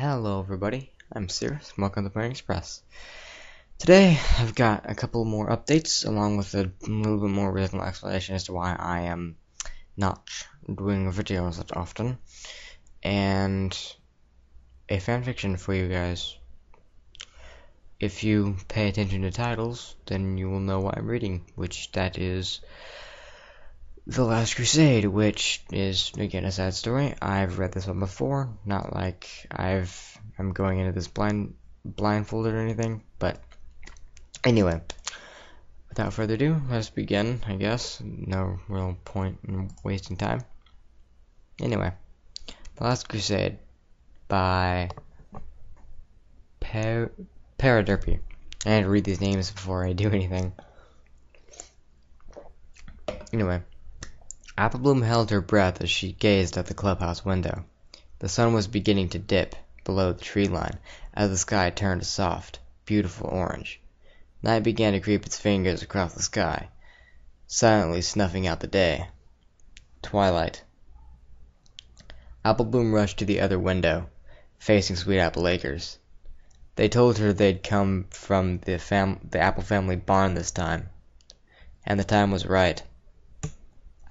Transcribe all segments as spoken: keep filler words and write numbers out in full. Hello everybody, I'm Sirius, welcome to Pony Express. Today I've got a couple more updates along with a little bit more reasonable explanation as to why I am not doing videos that often, and a fanfiction for you guys. If you pay attention to titles, then you will know what I'm reading, which that is The Last Crusade, which is, again, a sad story. I've read this one before, not like I've, I'm going into this blind, blindfolded or anything, but anyway, without further ado, let's begin, I guess. No real point in wasting time. Anyway, The Last Crusade by Par Paraderpy. I had to read these names before I do anything. Anyway. Applebloom held her breath as she gazed at the clubhouse window. The sun was beginning to dip below the tree line as the sky turned a soft, beautiful orange. Night began to creep its fingers across the sky, silently snuffing out the day. Twilight. Applebloom rushed to the other window, facing Sweet Apple Acres. They told her they'd come from the, fam the Apple family barn this time, and the time was right.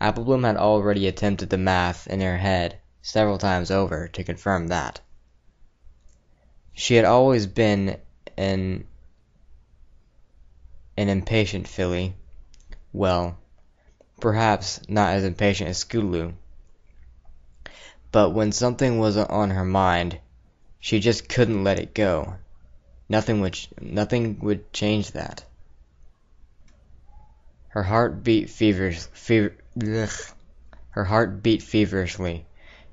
Applebloom had already attempted the math in her head several times over to confirm that. She had always been an, an impatient filly. Well, perhaps not as impatient as Scootaloo. But when something was on her mind, she just couldn't let it go. Nothing would, nothing would change that. Her heart beat feverish, fever, ugh. Her heart beat feverishly,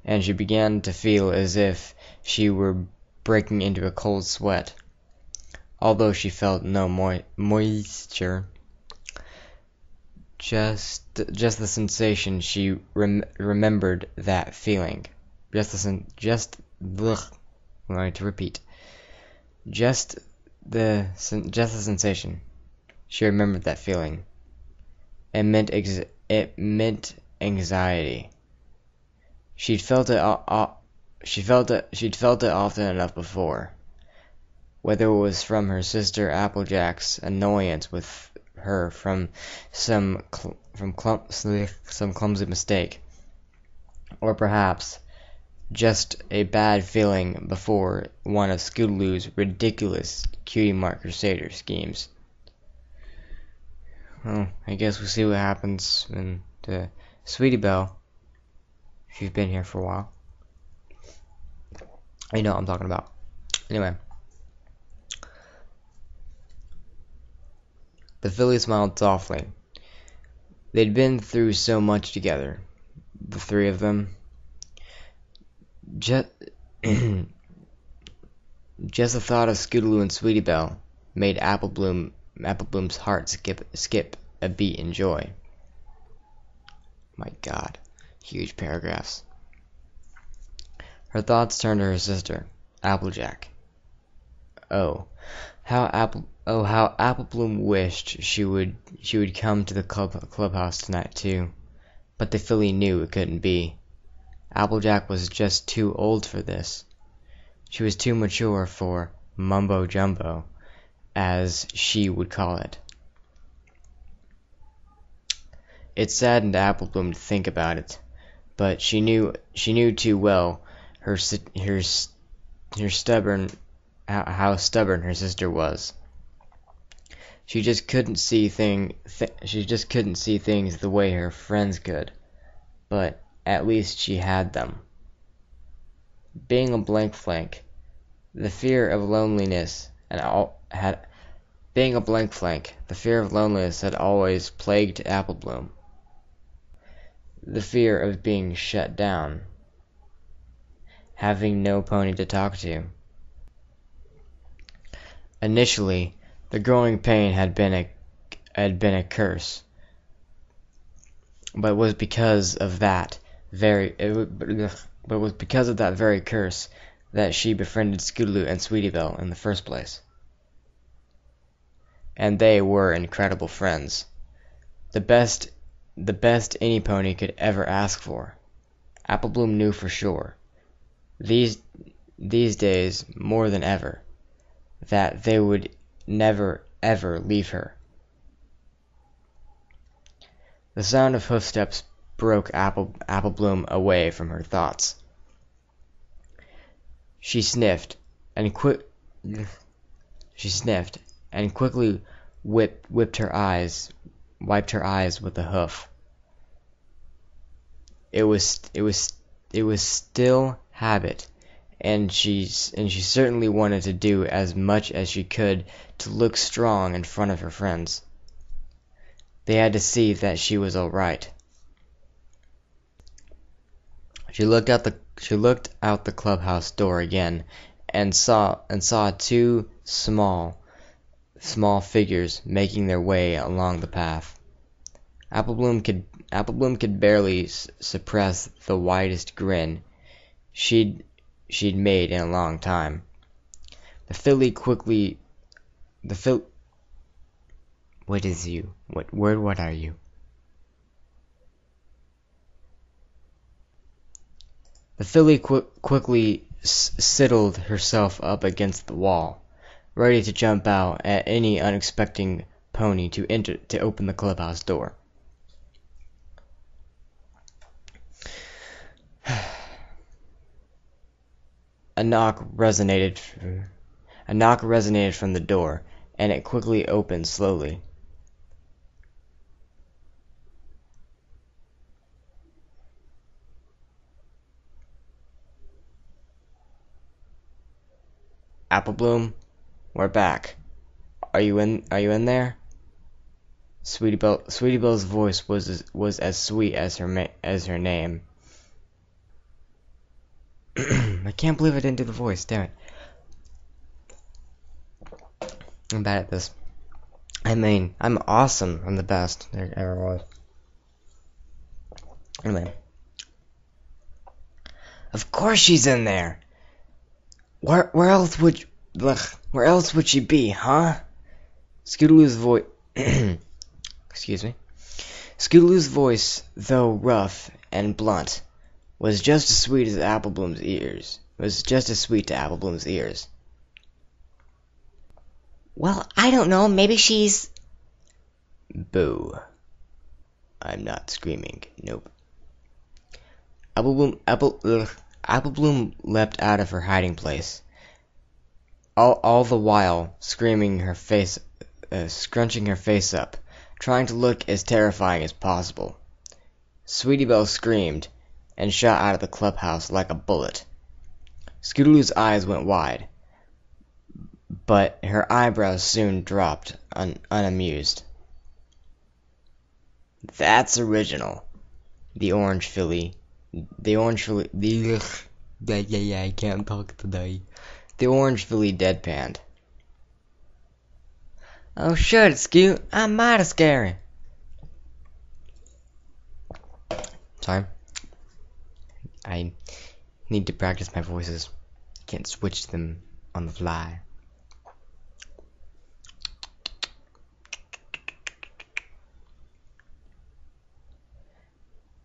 and she began to feel as if she were breaking into a cold sweat, although she felt no mo moisture. Just, just the sensation she rem remembered that feeling. Just the sen just ugh. I'm going to repeat. Just the sen just the sensation she remembered that feeling. It meant, ex it meant anxiety. She'd felt it. Uh, she felt it. She'd felt it often enough before. Whether it was from her sister Applejack's annoyance with her from some cl from clump some clumsy mistake, or perhaps just a bad feeling before one of Scootaloo's ridiculous cutie mark crusader schemes. Well, I guess we'll see what happens when to Sweetie Belle, if you've been here for a while. You know what I'm talking about. Anyway. The filly smiled softly. They'd been through so much together, the three of them. Just, just the thought of Scootaloo and Sweetie Belle made Applebloom Applebloom's heart skip skip a beat in joy. My God, huge paragraphs. Her thoughts turned to her sister, Applejack. Oh, how Apple oh how Applebloom wished she would she would come to the club clubhouse tonight too, but the filly knew it couldn't be. Applejack was just too old for this. She was too mature for mumbo jumbo, as she would call it. It saddened Applebloom to think about it, but she knew she knew too well her her her stubborn how stubborn her sister was. She just couldn't see thing th she just couldn't see things the way her friends could, but at least she had them. Being a blank flank, the fear of loneliness and all had. Being a blank flank, the fear of loneliness had always plagued Applebloom. The fear of being shut down. Having no pony to talk to. Initially, the growing pain had been a, had been a curse. But it was because of that very it, but it was because of that very curse that she befriended Scootaloo and Sweetie Belle in the first place. And they were incredible friends. The best the best any pony could ever ask for. Applebloom knew for sure. These these days more than ever, that they would never ever leave her. The sound of hoofsteps broke Apple, Applebloom away from her thoughts. She sniffed and quick. She sniffed and quickly whipped whipped her eyes, wiped her eyes with a hoof. It was it was it was still habit, and she and she certainly wanted to do as much as she could to look strong in front of her friends. They had to see that she was all right. She looked out the she looked out the clubhouse door again, and saw and saw two small small figures making their way along the path. Applebloom could Applebloom could barely s suppress the widest grin she'd she'd made in a long time. The filly quickly the fil. What is you? What word? What are you? The filly qu quickly s sidled herself up against the wall, ready to jump out at any unexpected pony to enter to open the clubhouse door. A knock resonated. A knock resonated from the door, and it quickly opened slowly. Applebloom, we're back. Are you in? Are you in there? Sweetie Belle, Sweetie Belle's voice was as, was as sweet as her ma as her name. I can't believe I didn't do the voice. Damn it! I'm bad at this. I mean, I'm awesome. I'm the best there ever was. Anyway, of course she's in there. Where where else would ugh, where else would she be, huh? Scootaloo's voice, excuse me. Scootaloo's voice, though rough and blunt, was just as sweet as Applebloom's ears. Was just as sweet to Applebloom's ears. Well, I don't know. Maybe she's. Boo. I'm not screaming. Nope. Applebloom. Apple. Ugh. Applebloom leapt out of her hiding place, all, all the while screaming her face, uh, scrunching her face up, trying to look as terrifying as possible. Sweetie Belle screamed and shot out of the clubhouse like a bullet. Scootaloo's eyes went wide, but her eyebrows soon dropped un unamused. That's original, the orange filly. The orange filly, the, yeah, yeah, yeah, I can't talk today. The orange filly deadpanned. Oh shut it, Scoot. I'm mighty scary. Sorry. I need to practice my voices. Can't switch them on the fly.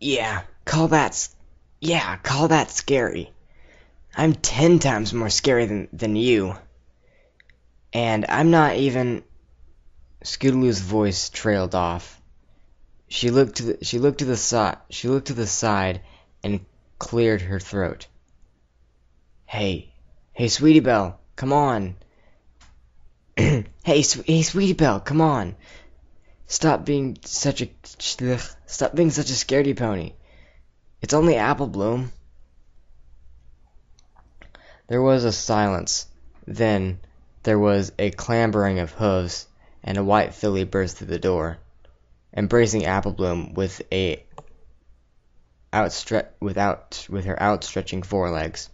Yeah, call that. Yeah, call that scary. I'm ten times more scary than, than you. And I'm not even... Scootaloo's voice trailed off. She looked to the, she looked to the side, she looked to the side and cleared her throat. Hey, hey Sweetie Belle, come on. hey, sw hey Sweetie Belle, come on. Stop being such a stop being such a scaredy pony. It's only Applebloom. There was a silence. Then there was a clambering of hooves, and a white filly burst through the door, embracing Applebloom with a outstre without with her outstretching forelegs.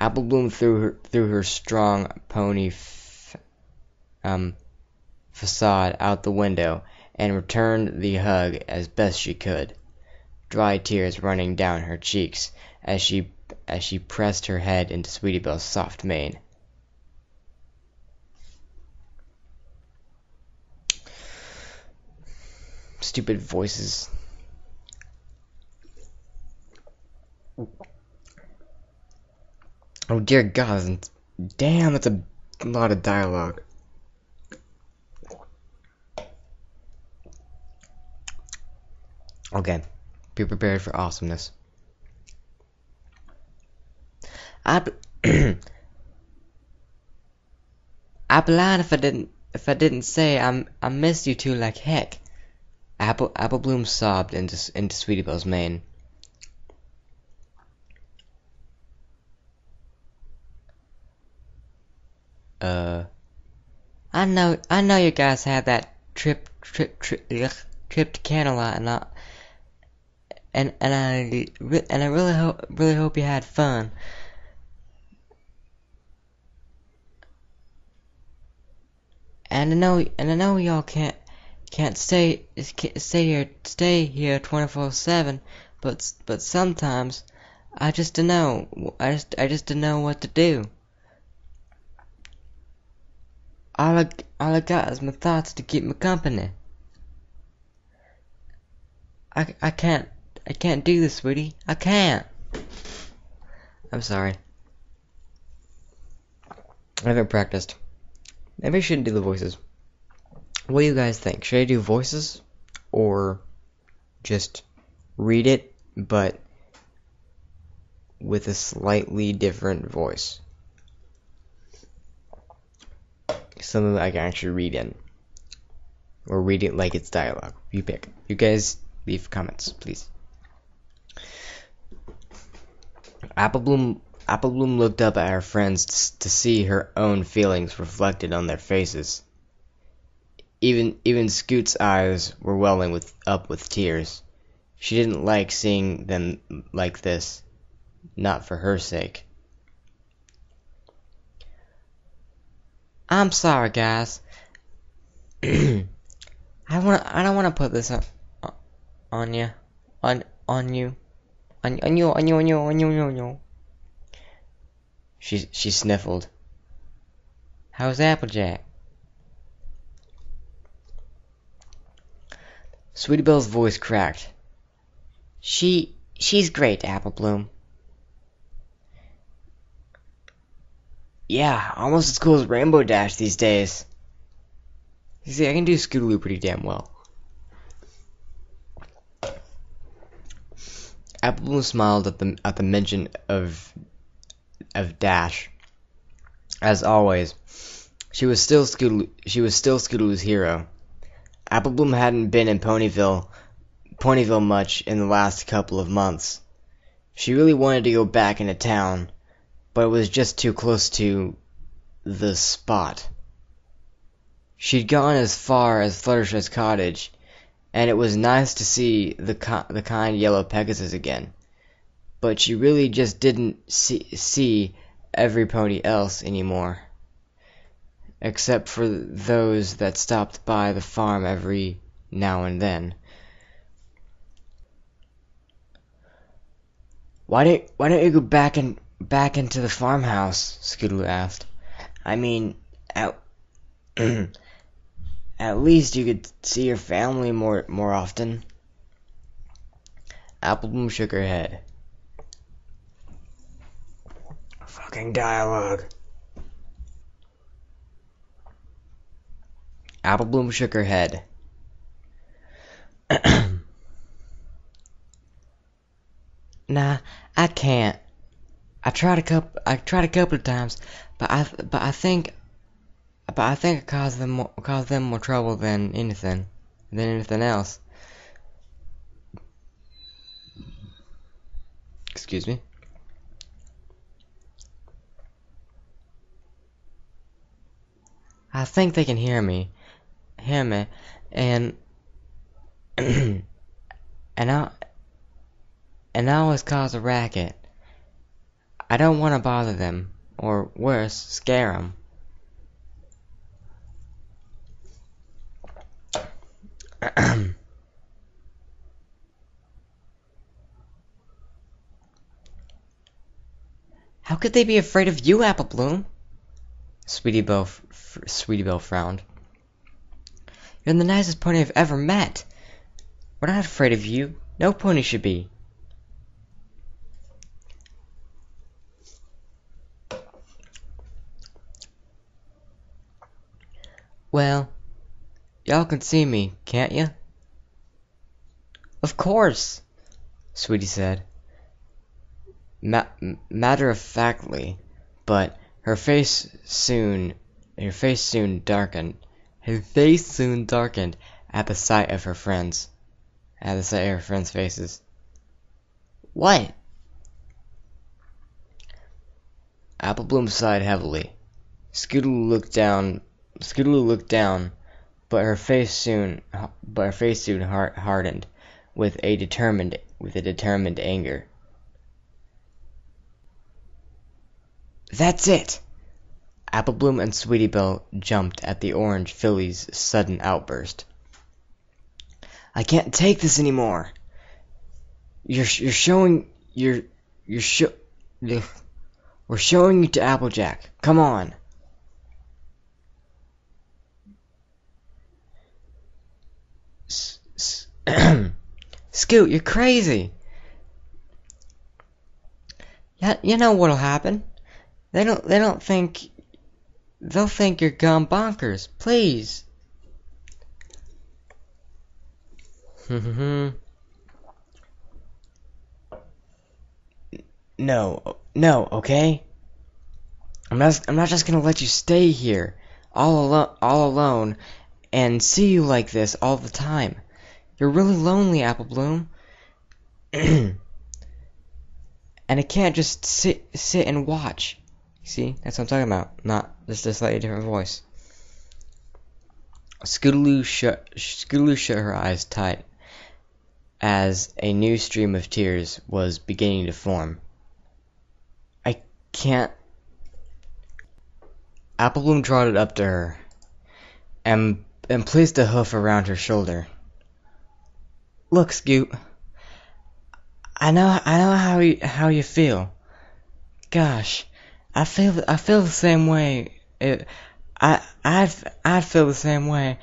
Applebloom threw her threw her strong pony f um facade out the window and returned the hug as best she could. Dry tears running down her cheeks as she as she pressed her head into Sweetie Belle's soft mane. Stupid voices. Oh dear God, damn, that's a lot of dialogue. Okay, be prepared for awesomeness. I I'd be lying if I didn't if I didn't say I'm I miss you two like heck. Apple Apple Bloom sobbed into into Sweetie Belle's mane. Uh, I know I know you guys had that trip trip trip ugh, trip to Canterlot and I and and I and I really hope really hope you had fun. And I know, and I know y'all can't, can't stay, can't stay here, stay here twenty-four seven. But, but sometimes, I just don't know. I just, I just don't know what to do. All I, all I got is my thoughts to keep me company. I, I can't, I can't do this, sweetie. I can't. I'm sorry. I haven't practiced. Maybe I shouldn't do the voices. What do you guys think? Should I do voices or just read it but with a slightly different voice? Something that I can actually read in. Or read it like it's dialogue. You pick. You guys leave comments, please. Apple Bloom Apple Bloom looked up at her friends to see her own feelings reflected on their faces. Even even Scoot's eyes were welling with, up with tears. She didn't like seeing them like this, not for her sake. I'm sorry, guys. I want I don't want to put this on on you on on you on on you on you on you on you on you. She she sniffled. How's Applejack? Sweetie Belle's voice cracked. She she's great, Apple Bloom. Yeah, almost as cool as Rainbow Dash these days. You see, I can do Scootaloo pretty damn well. Apple Bloom smiled at the at the mention of. Of Dash. As always, she was still Scootaloo, she was still Scootaloo's hero. Apple Bloom hadn't been in Ponyville, Ponyville much in the last couple of months. She really wanted to go back into town, but it was just too close to the spot. She'd gone as far as Fluttershy's cottage, and it was nice to see the the kind yellow Pegasus again. But she really just didn't see, see every pony else anymore, except for those that stopped by the farm every now and then. Why don't Why don't you go back and back into the farmhouse? Scootaloo asked. I mean, at at least you could see your family more more often. Apple Bloom shook her head. Fucking dialogue. Apple Bloom shook her head. Nah, I can't. I tried a couple. I tried a couple of times, but I but I think, but I think it caused them more, caused them more trouble than anything, than anything else. Excuse me. I think they can hear me, hear me, and and I and I always cause a racket. I don't want to bother them, or worse, scare them. How could they be afraid of you, Apple Bloom? Sweetie Belle, f Sweetie Belle frowned. You're the nicest pony I've ever met. We're not afraid of you. No pony should be. Well, y'all can see me, can't ya? Of course, Sweetie said, Ma matter-of-factly, but her face soon, her face soon darkened, her face soon darkened at the sight of her friends, at the sight of her friends' faces. What? Applebloom sighed heavily. Scootaloo looked down. Scootaloo looked down, but her face soon, but her face soon hardened with a determined, with a determined anger. That's it! Applebloom and Sweetie Belle jumped at the orange filly's sudden outburst. I can't take this anymore. You're you're showing you're you're show. We're showing you to Applejack. Come on. S -s Scoot, you're crazy. Yeah, you know what'll happen. They don't. They don't think. They'll think you're gone bonkers. Please. No. No. Okay. I'm not. I'm not just gonna let you stay here, all alone, all alone, and see you like this all the time. You're really lonely, Applebloom. And I can't just sit, sit and watch. See, that's what I'm talking about. Not just a slightly different voice. Scootaloo shut, Scootaloo shut her eyes tight as a new stream of tears was beginning to form. I can't. Applebloom trotted up to her and and placed a hoof around her shoulder. Look, Scoot. I know, I know how you how you feel. Gosh. I feel I feel the same way. It, I I I feel the same way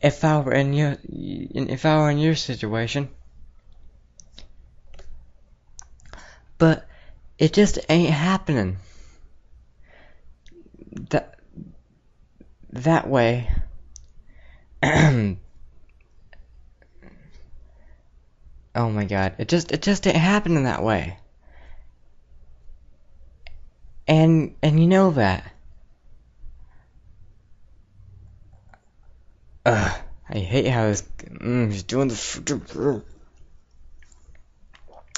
if I were in your if I were in your situation. But it just ain't happening. That that way. Oh my God! It just it just ain't happening that way. And and you know that. Ugh, I hate how this. Mm, he's doing the.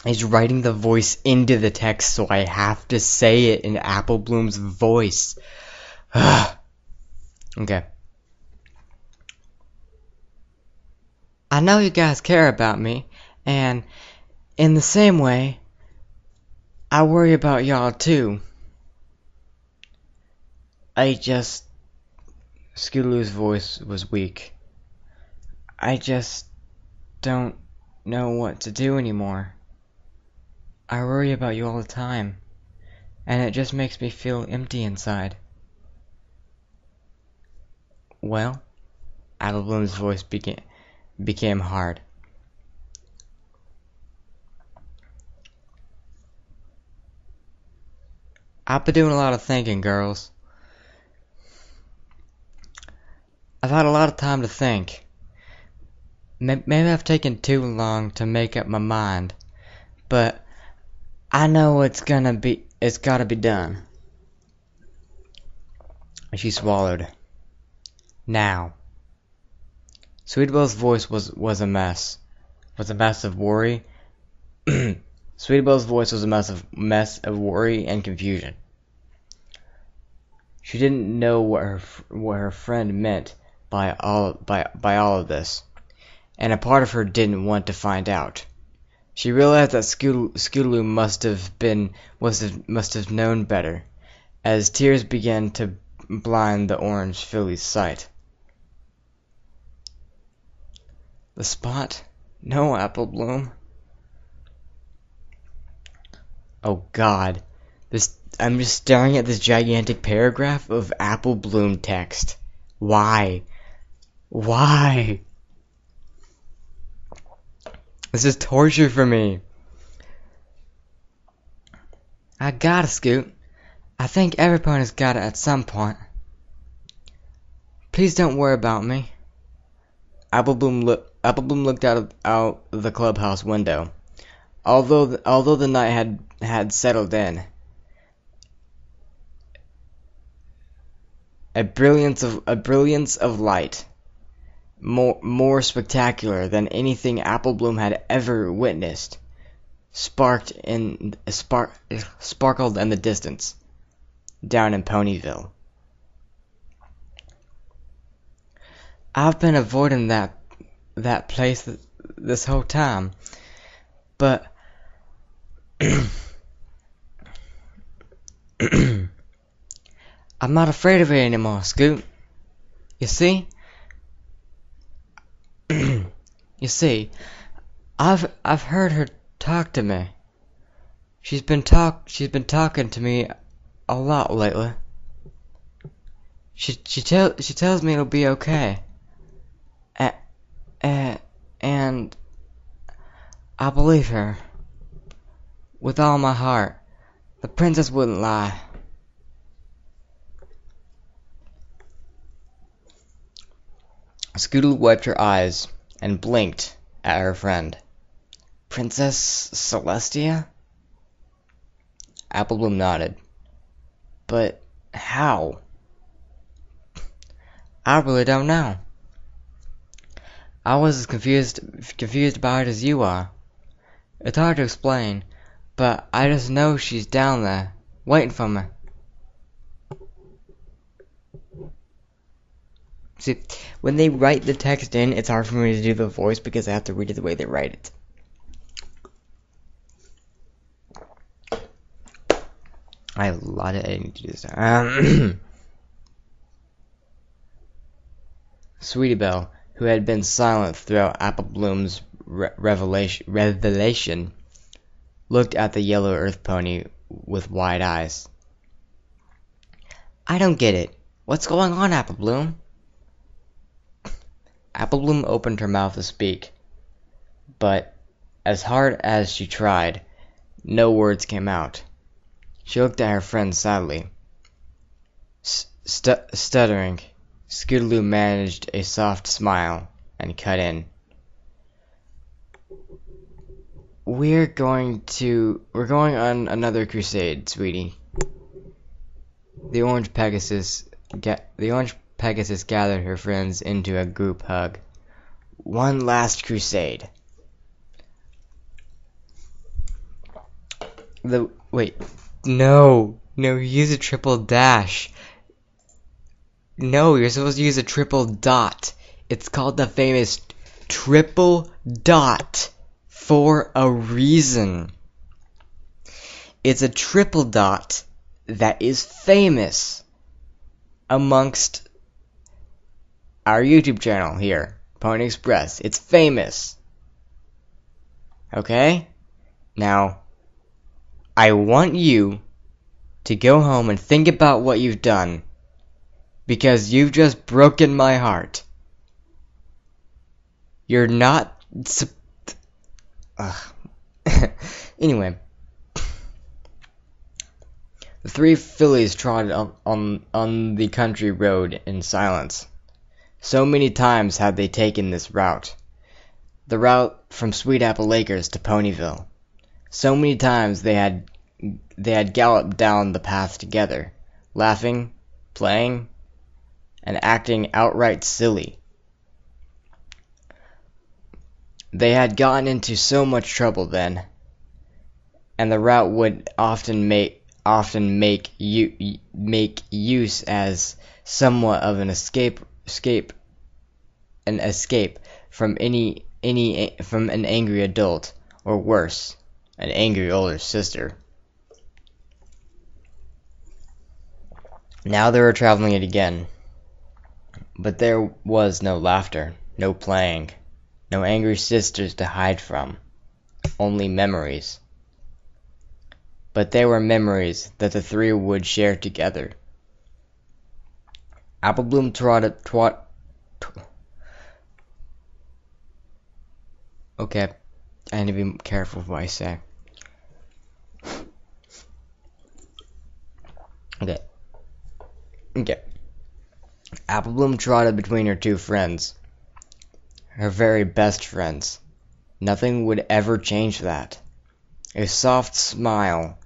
He's writing the voice into the text, so I have to say it in Applebloom's voice. Ugh. Okay. I know you guys care about me, and in the same way, I worry about y'all too. I just... Scootaloo's voice was weak. I just don't know what to do anymore. I worry about you all the time, and it just makes me feel empty inside. Well, Applebloom's voice beca became hard. I've been doing a lot of thinking, girls. I've had a lot of time to think. Maybe I've taken too long to make up my mind, but I know it's gonna be, it's gotta be done. She swallowed. Now. Sweetie Belle's voice was, was a mess. Was a mess of worry. Sweetie Belle's voice was a mess of, mess of worry and confusion. She didn't know what her what her friend meant by all by by all of this, and a part of her didn't want to find out. She realized that Scootaloo must have been must have, must have known better, as tears began to blind the orange filly's sight. The spot? No, Applebloom. Oh God, this. I'm just staring at this gigantic paragraph of Applebloom text. Why? Why? This is torture for me. I gotta, Scoot. I think everyone has got it at some point. Please don't worry about me. Applebloom, lo Applebloom looked out of out the clubhouse window. Although the, although the night had had settled in, a brilliance of a brilliance of light, more more spectacular than anything Applebloom had ever witnessed, sparked in spark sparkled in the distance, down in Ponyville. I've been avoiding that that place th this whole time, but I'm not afraid of it anymore, Scoot. You see, you see, I've I've heard her talk to me. She's been talk she's been talking to me a lot lately. She she tells she tells me it'll be okay. Uh, uh, and I believe her with all my heart. The princess wouldn't lie. Scootaloo wiped her eyes and blinked at her friend. Princess Celestia? Applebloom nodded. But how? I really don't know. I was as confused confused about it as you are. It's hard to explain, but I just know she's down there, waiting for me. See, when they write the text in, it's hard for me to do the voice because I have to read it the way they write it. I have a lot of editing to do this time. Sweetie Belle, who had been silent throughout Applebloom's re revelation, revelation, looked at the yellow earth pony with wide eyes. I don't get it. What's going on, Applebloom? Applebloom opened her mouth to speak, but as hard as she tried, no words came out. She looked at her friend sadly. St stuttering. Scootaloo managed a soft smile and cut in. We're going to... We're going on another crusade, sweetie. The orange Pegasus... Ga the orange Pegasus gathered her friends into a group hug. One last crusade. The... Wait. No. No, use a triple dash. No, you're supposed to use a triple dot. It's called the famous triple dot for a reason. It's a triple dot that is famous amongst our YouTube channel here, Pony Express. It's famous. Okay? Now, I want you to go home and think about what you've done. Because you've just broken my heart. You're not... Anyway. The three fillies trotted on, on, on the country road in silence. So many times had they taken this route. The route from Sweet Apple Acres to Ponyville. So many times they had, they had galloped down the path together. Laughing, playing... and acting outright silly. They had gotten into so much trouble then, and the route would often make often make you make use as somewhat of an escape escape an escape from any any from an angry adult, or worse, an angry older sister. Now they were traveling it again. But there was no laughter, no playing, no angry sisters to hide from, only memories. But they were memories that the three would share together. Applebloom trotted, twat, tw okay, I need to be careful with what I say. Okay. Okay. Applebloom trotted between her two friends, her very best friends. Nothing would ever change that. A soft smile,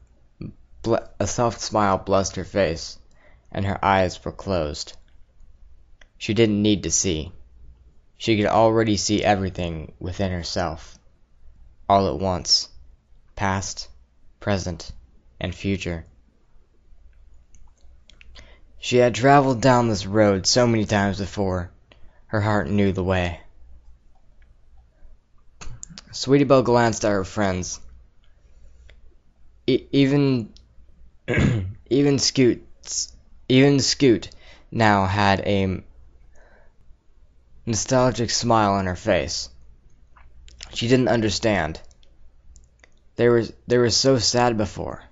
bl- a soft smile blessed her face, and her eyes were closed. She didn't need to see. She could already see everything within herself, all at once, past, present, and future. She had traveled down this road so many times before. Her heart knew the way. Sweetie Belle glanced at her friends. E- even, even Scoot, even Scoot, now had a nostalgic smile on her face. She didn't understand. They were they were so sad before.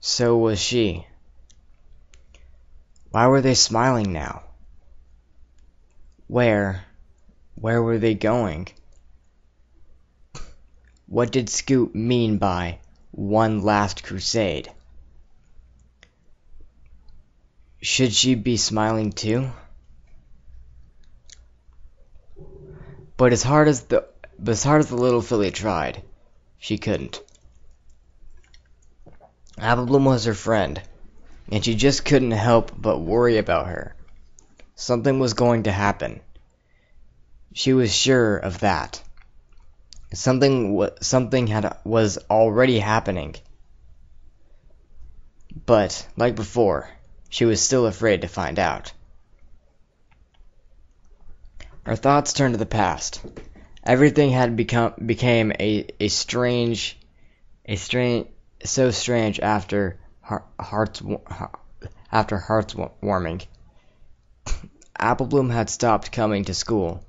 So was she. Why were they smiling now? Where, where were they going? What did Scoot mean by one last crusade? Should she be smiling too? But as hard as the, but as hard as the little filly tried, she couldn't. Applebloom was her friend, and she just couldn't help but worry about her. Something was going to happen. She was sure of that. Something w- something had was already happening. But, like before, she was still afraid to find out. Her thoughts turned to the past. Everything had become became a, a strange, a strange, so strange after Hearts, after hearts warming. Applebloom had stopped coming to school.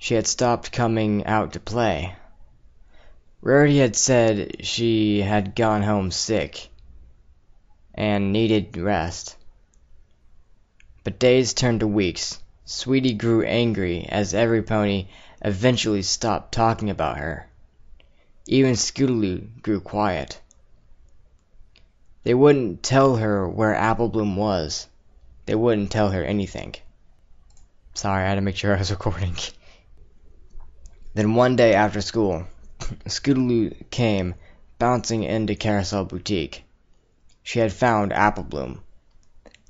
She had stopped coming out to play. Rarity had said she had gone home sick and needed rest. But days turned to weeks. Sweetie grew angry as every pony eventually stopped talking about her. Even Scootaloo grew quiet. They wouldn't tell her where Applebloom was. They wouldn't tell her anything. Sorry, I had to make sure I was recording. Then one day after school, Scootaloo came bouncing into Carousel Boutique. She had found Applebloom.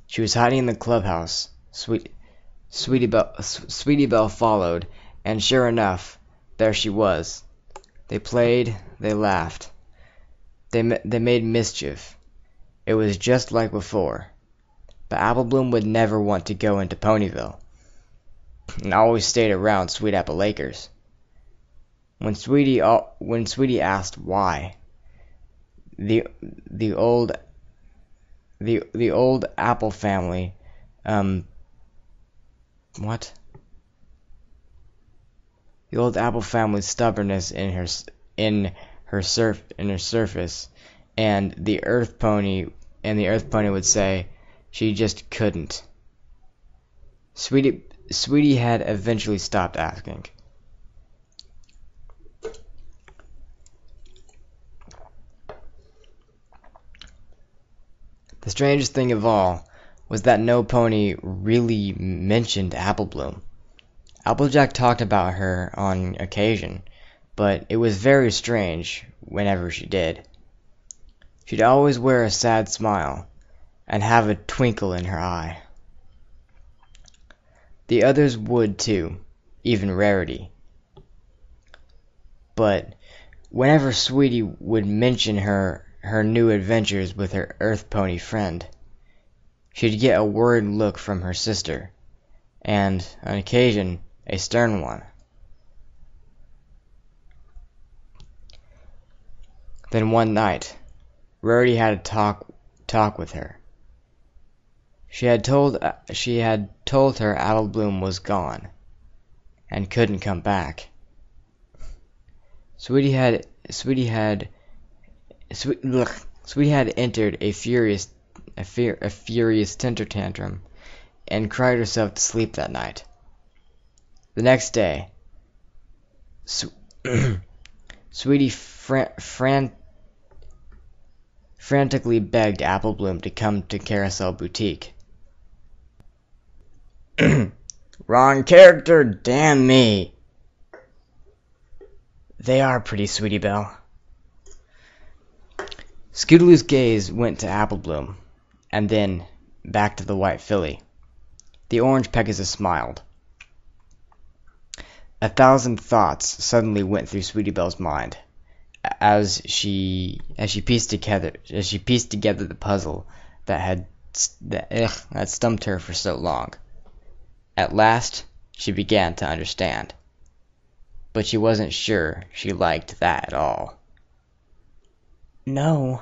She was hiding in the clubhouse. Sweet, Sweetie Belle, Sweetie Belle followed, and sure enough, there she was. They played, they laughed. They they made mischief. It was just like before, but Applebloom would never want to go into Ponyville, and always stayed around Sweet Apple Acres. When Sweetie when Sweetie asked why, the the old the the old Apple family, um, what? The old Apple family's stubbornness in her in her surf in her surface, and the Earth Pony. And the Earth Pony would say she just couldn't. Sweetie, Sweetie had eventually stopped asking. The strangest thing of all was that no pony really mentioned Applebloom. Applejack talked about her on occasion, but it was very strange whenever she did. She'd always wear a sad smile and have a twinkle in her eye. The others would too, even Rarity. But whenever Sweetie would mention her, her new adventures with her Earth Pony friend, she'd get a worried look from her sister, and on occasion a stern one. Then one night, Rarity had a talk talk with her. She had told uh, she had told her Applebloom was gone, and couldn't come back. Sweetie had Sweetie had Sweet, ugh, Sweetie had entered a furious a, fear, a furious temper tantrum, and cried herself to sleep that night. The next day, su- Sweetie fran. fran- frantically begged Applebloom to come to Carousel Boutique. Wrong character, damn me. They are pretty, Sweetie Belle. Scootaloo's gaze went to Apple Bloom, and then back to the white filly. The orange Pegasus smiled. A thousand thoughts suddenly went through Sweetie Belle's mind as she as she pieced together as she pieced together the puzzle that had that, ugh, that stumped her for so long. At last, she began to understand, but she wasn't sure she liked that at all. No,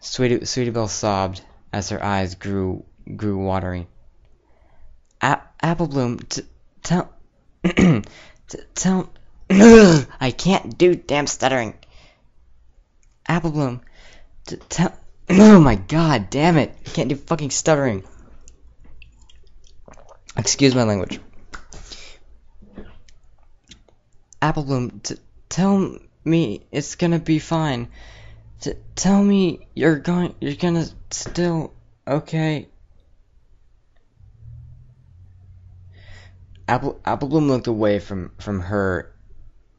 Sweetie, Sweetie Belle sobbed as her eyes grew grew watery. A Apple Bloom, t tell. Tell I can't do damn stuttering. Apple Bloom, tell. Oh my god, damn it! I can't do fucking stuttering. Excuse my language. Apple Bloom, t tell me it's gonna be fine. T tell me you're going. You're gonna still okay. Apple Apple Bloom looked away from from her,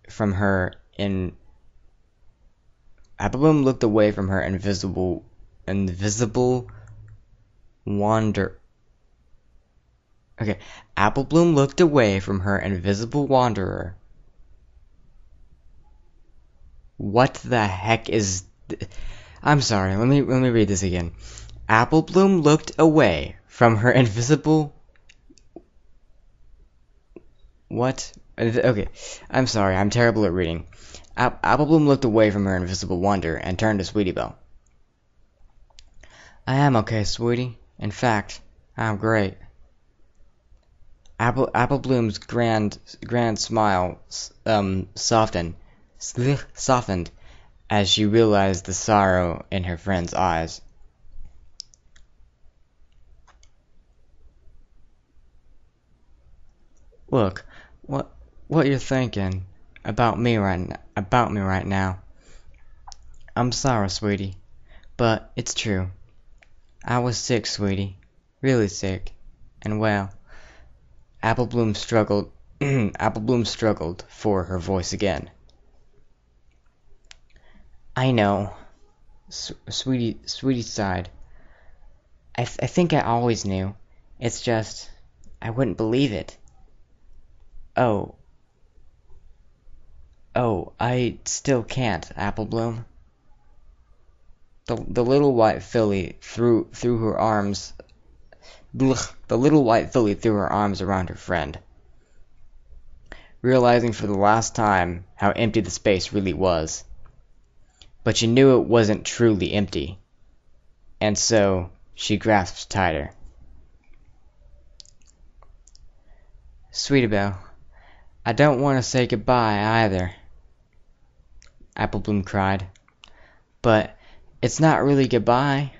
from her in. Apple Bloom looked away from her invisible, invisible wander. Okay, Apple Bloom looked away from her invisible wanderer. What the heck is? Th I'm sorry. Let me let me read this again. Apple Bloom looked away from her invisible. What? Okay, I'm sorry, I'm terrible at reading. App Apple Bloom looked away from her invisible wonder and turned to Sweetie Belle. I am okay, sweetie. In fact, I'm great. Apple Apple Bloom's grand grand smile um softened, softened, as she realized the sorrow in her friend's eyes. Look, what what you're thinking about me right about me right now. I'm sorry, sweetie, but it's true. I was sick, sweetie, really sick, and well, Apple Bloom struggled. Apple Bloom struggled for her voice again. I know, S sweetie, sweetie sighed. I th I think I always knew. It's just I wouldn't believe it. Oh. Oh, I still can't, Apple Bloom. The the little white filly threw threw her arms. Blech, the little white filly threw her arms around her friend, realizing for the last time how empty the space really was. But she knew it wasn't truly empty, and so she grasped tighter. Sweetie Belle. I don't want to say goodbye either, Apple Bloom cried. But it's not really goodbye.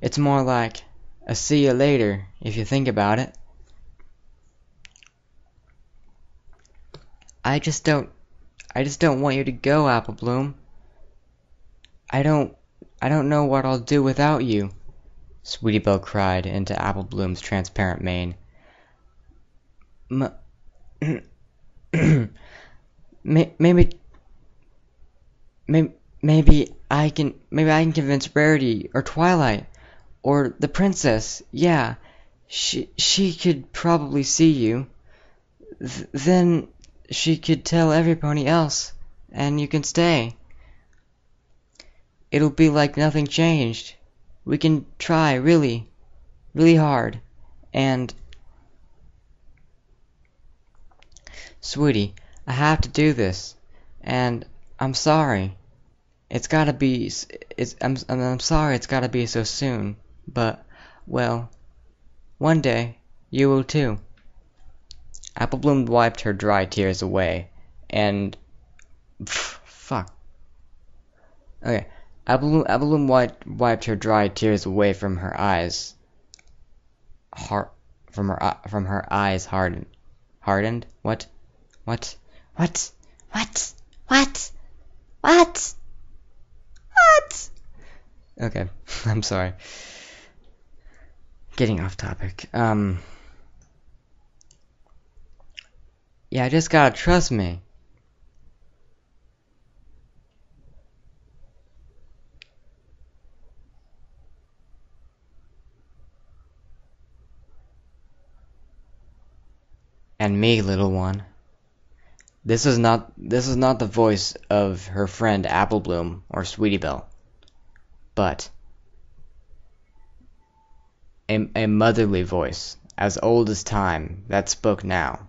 It's more like a see you later if you think about it. I just don't I just don't want you to go, Apple Bloom. I don't I don't know what I'll do without you, Sweetie Belle cried into Apple Bloom's transparent mane. M maybe, maybe, maybe I can, maybe I can convince Rarity or Twilight or the princess. Yeah, she she could probably see you. Th then she could tell everybody else, and you can stay. It'll be like nothing changed. We can try really, really hard, and. Sweetie, I have to do this, and I'm sorry. It's gotta be. It's I'm I'm sorry. It's gotta be so soon. But well, one day you will too. Apple Bloom wiped her dry tears away, and pff, fuck. Okay, Apple Bloom, Apple Bloom wiped wiped her dry tears away from her eyes. Heart from her from her eyes hardened. Hardened? What? What? What? What? What? What? What? Okay, I'm sorry. Getting off topic. Um... Yeah, I just gotta trust me. And me, little one. This is not this is not the voice of her friend Applebloom or Sweetie Belle, but a, a motherly voice, as old as time, that spoke now.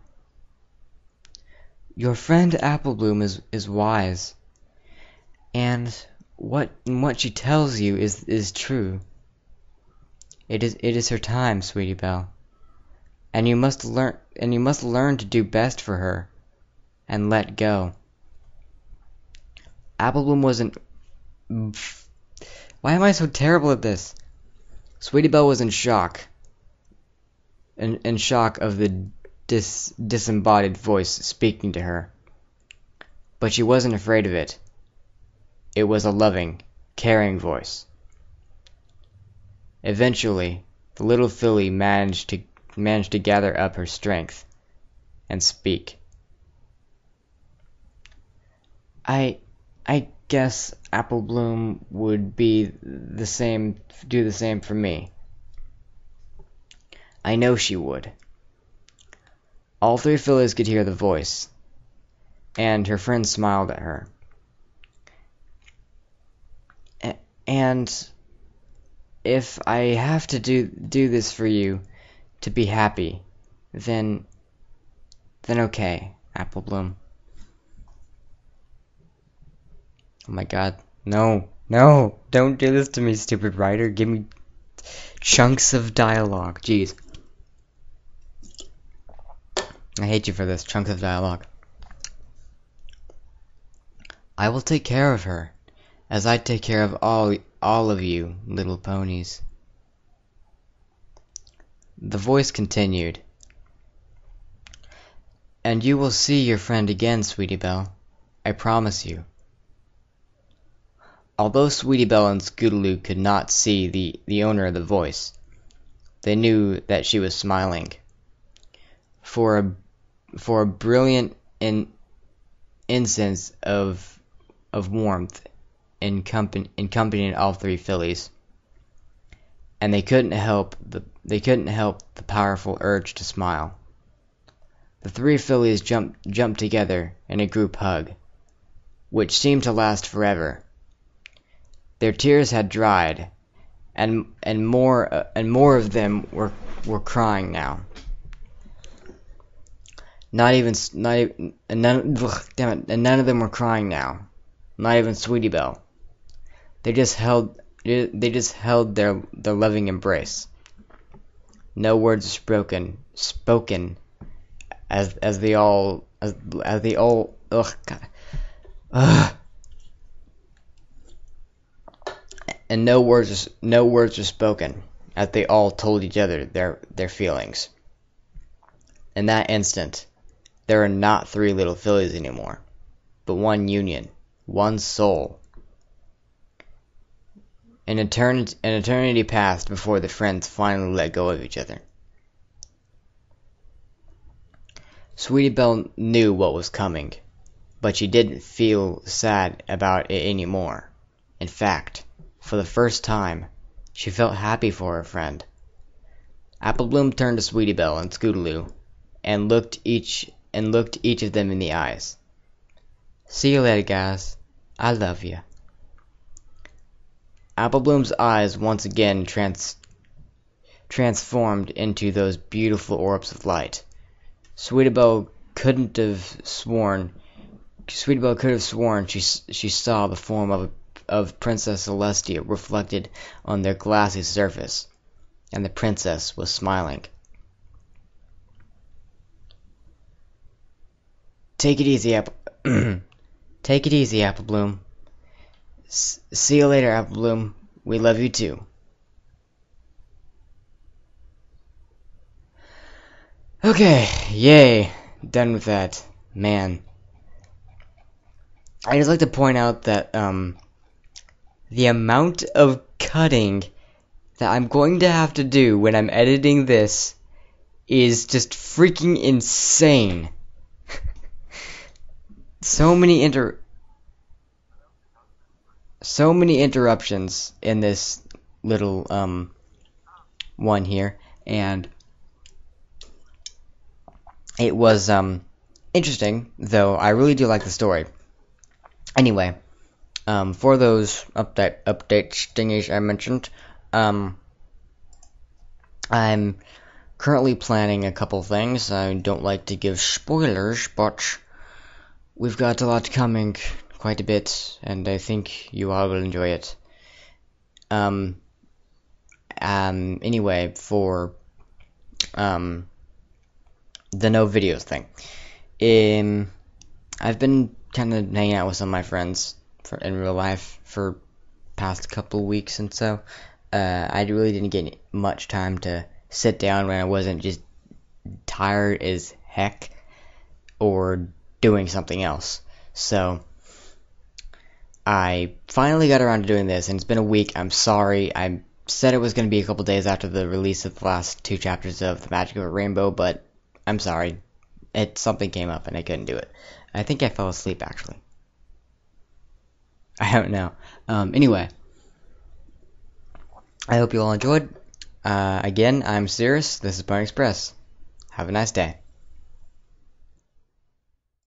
Your friend Applebloom is, is wise, and what and what she tells you is is true. It is it is her time, Sweetie Belle, and you must learn and you must learn to do best for her. And let go. Applebloom wasn't... Why am I so terrible at this? Sweetie Belle was in shock. In, in shock of the dis, disembodied voice speaking to her. But she wasn't afraid of it. It was a loving, caring voice. Eventually, the little filly managed to, managed to gather up her strength and speak. I, I guess Applebloom would be the same, do the same for me. I know she would. All three fillies could hear the voice, and her friend smiled at her. A and if I have to do do this for you to be happy, then, then okay, Applebloom. Oh my god. No. No. Don't do this to me, stupid writer. Give me chunks of dialogue. Jeez. I hate you for this. Chunks of dialogue. I will take care of her, as I take care of all, all of you, little ponies. The voice continued. And you will see your friend again, Sweetie Belle. I promise you. Although Sweetie Belle and Scootaloo could not see the, the owner of the voice, they knew that she was smiling. For a, for a brilliant in, incense of, of warmth encompassed encompassed all three fillies, and they couldn't help the they couldn't help the powerful urge to smile. The three fillies jumped jumped together in a group hug, which seemed to last forever. Their tears had dried, and and more uh, and more of them were were crying now. Not even not even, and none ugh, damn it and none of them were crying now. Not even Sweetie Belle. They just held they just held their their loving embrace. No words spoken spoken, as as they all as as they all ugh God, ugh. And no words, no words were spoken, as they all told each other their their feelings. In that instant, there are not three little fillies anymore, but one union, one soul. An eternity, an eternity passed before the friends finally let go of each other. Sweetie Belle knew what was coming, but she didn't feel sad about it anymore. In fact, for the first time, she felt happy for her friend. Applebloom turned to Sweetie Belle and Scootaloo, and looked each and looked each of them in the eyes. See you later, guys. I love you. Applebloom's eyes once again trans transformed into those beautiful orbs of light. Sweetie Belle couldn't have sworn. Sweetie Belle could have sworn she she saw the form of a. of Princess Celestia reflected on their glassy surface, and the princess was smiling. Take it easy, Apple. Take it easy, Applebloom. S see you later, Applebloom. We love you too. Okay, yay, done with that, man. I just like to point out that um. the amount of cutting that I'm going to have to do when I'm editing this is just freaking insane. so many inter so many interruptions in this little um one here, and it was um interesting, though I really do like the story. Anyway, um for those update update stingies I mentioned, um I'm currently planning a couple things. I don't like to give spoilers, but we've got a lot coming, quite a bit, and I think you all will enjoy it. Um, um, anyway, for um, the no videos thing, um, I've been kind of hanging out with some of my friends for, in real life for past couple weeks, and so uh, I really didn't get much time to sit down when I wasn't just tired as heck or doing something else. So I finally got around to doing this, and it's been a week. I'm sorry. I said it was going to be a couple days after the release of the last two chapters of The Magic of a Rainbow, but I'm sorry. It something came up and I couldn't do it. I think I fell asleep, actually. I don't know. Um, anyway, I hope you all enjoyed. Uh, again, I'm Sirius. This is Pony Express. Have a nice day.